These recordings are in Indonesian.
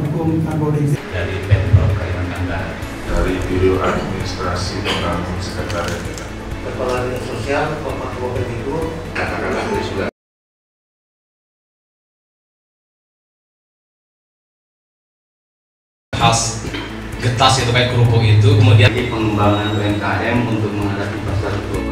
hukum Kapolri. Dari Pemprov Kalimantan Barat. Dari Biro Administrasi Pembangunan Sekretariat Negara. Kepala Dinas Sosial Kabupaten Belitung. Katakanlah ini sudah. Khas getas itu kayak kerupuk itu, kemudian di pengembangan UMKM untuk menghadapi pasar global.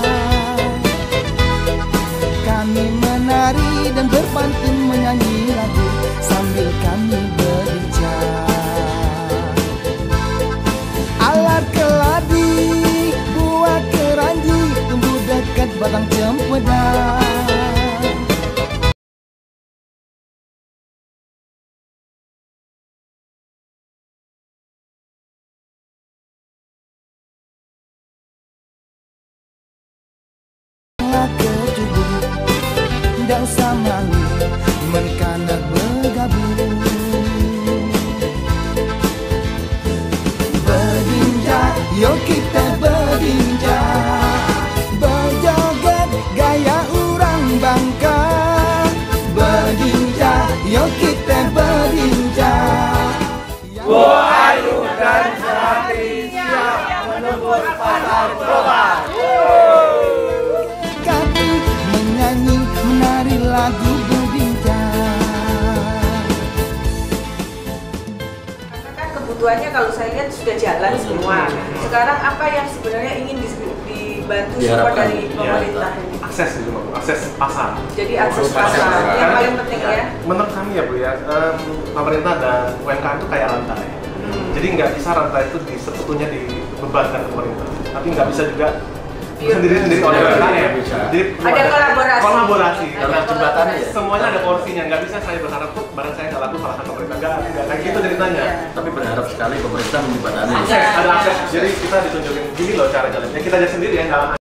Batang cempedak. Dan sama mereka nak bergabung. Berbincang, yuk kita berbincang. Yo kita berbincang. Gua adukan sehati siap menembus pasar global. Kami menyanyi menari lagu berbincang. Karena kan kebutuhannya kalau saya lihat sudah jalan semua. Sekarang apa yang sebenarnya ingin dibantu support dari pemerintah? Akses itu, akses pasar. Jadi akses pasar yang paling penting ya. Menurut kami ya Bu ya, pemerintah dan UMKM itu kayak rantai. Jadi nggak bisa rantai itu sebetulnya dibebankan pemerintah. Tapi nggak bisa juga sendiri-sendiri oleh UMKM. Jadi ada kolaborasi. Ada jembatannya. Semuanya ada porsinya. Nggak bisa saya berharap tuh barang saya nggak laku salahkan pemerintah. Nggak kayak gitu ceritanya. Tapi berharap sekali pemerintah menjembatani. Ada akses. Jadi kita ditunjukin gini loh cara jalannya. Kita aja sendiri ya nggak.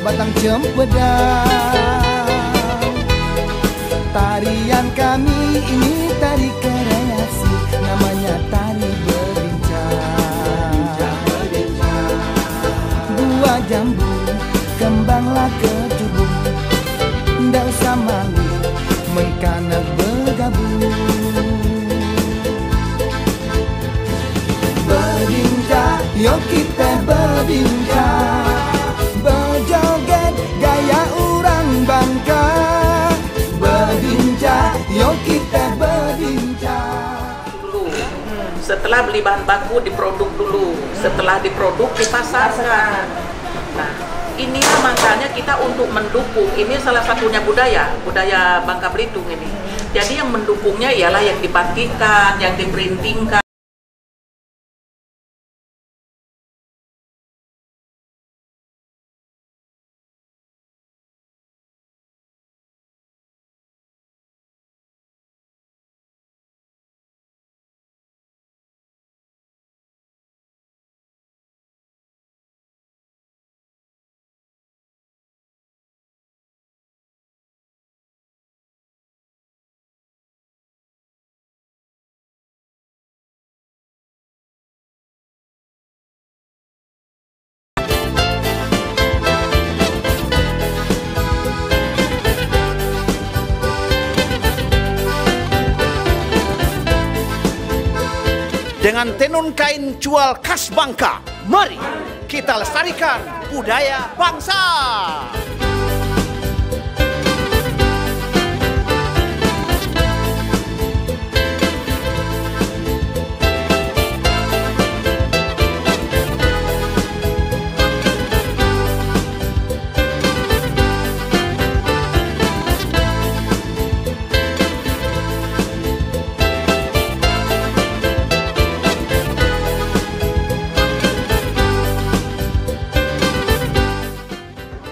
Batang cempedak, tarian kami ini tari kreasi, namanya tari berbincang. Buah jambu kembanglah ke tubuh, ndak usah malu, mengkana bergabung. Berbincang, yuk kita berbincang. Yuk kita berbincang. Setelah beli bahan baku diproduk dulu, setelah diproduk dipasarkan. Nah, inilah makanya kita untuk mendukung. Ini salah satunya budaya Bangka Belitung ini. Jadi yang mendukungnya ialah yang dibatikkan, yang diprintingkan. Dengan tenun kain jual khas Bangka, mari kita lestarikan budaya bangsa.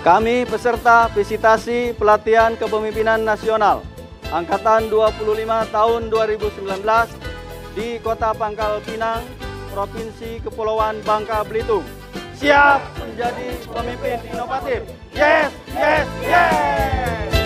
Kami peserta visitasi pelatihan kepemimpinan nasional Angkatan 25 tahun 2019 di Kota Pangkal Pinang, Provinsi Kepulauan Bangka Belitung. Siap menjadi pemimpin inovatif. Yes, yes, yes!